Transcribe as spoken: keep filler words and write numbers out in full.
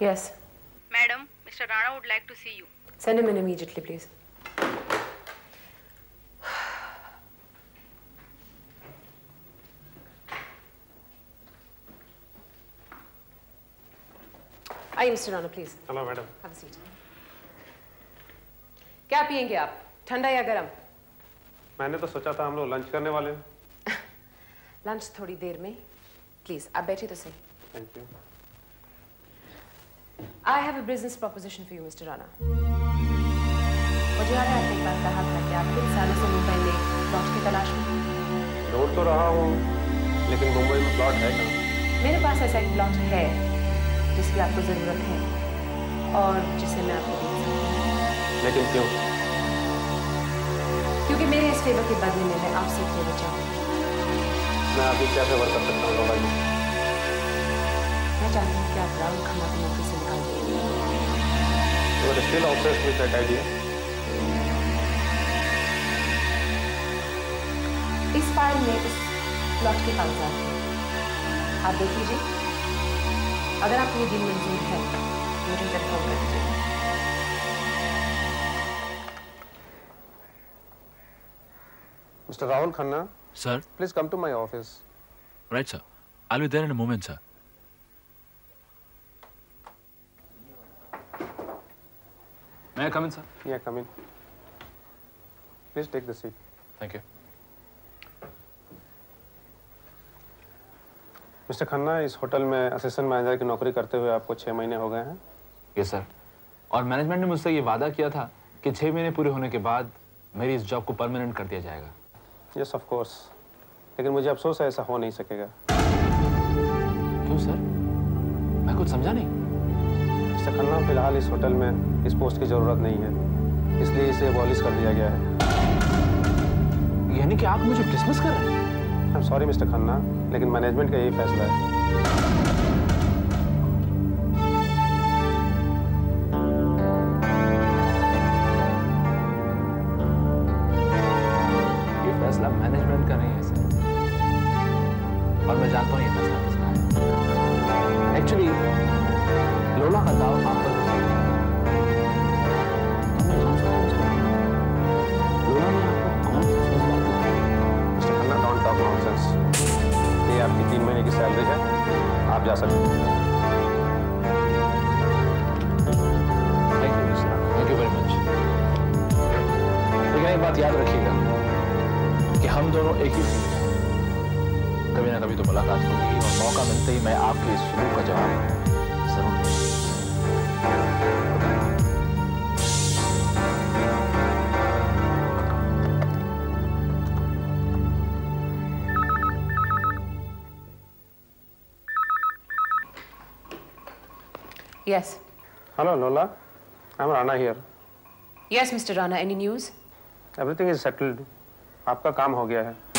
Yes. Madam, Mister Rana would like to see you. Send him in immediately, please. Hi, Mister Rana, please. Hello, madam. Have a seat. क्या पियेंगे आप? ठंडा या गरम? मैंने तो सोचा था हम लोग लंच करने वाले हैं। लंच थोड़ी देर में। Please, आप बैठिए तो सही। Thank you. I have a business proposition for you, Mister Rana. मुझे याद है आपने एक बार कहा था कि आप कुछ सालों से मुंबई में प्लॉट की तलाश में। ढूंढ तो रहा हूँ, लेकिन मुंबई में प्लॉट है कहाँ? मेरे पास ऐसा एक प्लॉट है जिसकी आपको जरूरत है और जिसे मैं आपको दे सकती हूँ। लेकिन क्यों? क्योंकि मेरे इस फेवर के बदले में मैं आपसे एक फेवर चाहूँगी। मैं अभी क्या फेवर कर सकता हूँ भाई? मैं चाहती हूँ कि आप राहुल खन्ना को नौकरी से निकाल दें। वो still obsessed with that idea. इस फाइल में इस प्लॉट के कागजात हैं। आप देख लीजिए। अगर आपको ये दिन मंजूर है, मुझे कन्फर्म कर दीजिए। Mister Rahul Khanna. Sir. Please come to my office. Right, sir. I'll be there in a moment, sir. May I come in, sir? Yeah, come in. Please take the seat. Thank you. Mister Khanna, इस hotel में assistant manager की नौकरी करते हुए आपको छह महीने हो गए हैं? यस सर, और मैनेजमेंट ने मुझसे ये वादा किया था कि छह महीने पूरे होने के बाद मेरी इस जॉब को परमानेंट कर दिया जाएगा। यस ऑफ कोर्स, लेकिन मुझे अफसोस है ऐसा हो नहीं सकेगा। क्यों सर? मैं कुछ समझा नहीं। मिस्टर खन्ना, फिलहाल इस होटल में इस पोस्ट की जरूरत नहीं है, इसलिए इसे एबॉलिश कर दिया गया है। यानी कि आप मुझे डिसमिस कर रहे हैं? I am sorry mister Khanna, लेकिन मैनेजमेंट का यही फैसला है। Yes. Hello, Lola. I'm Rana here. Yes, Mister Rana. Any news? Everything is settled. आपका काम हो गया है.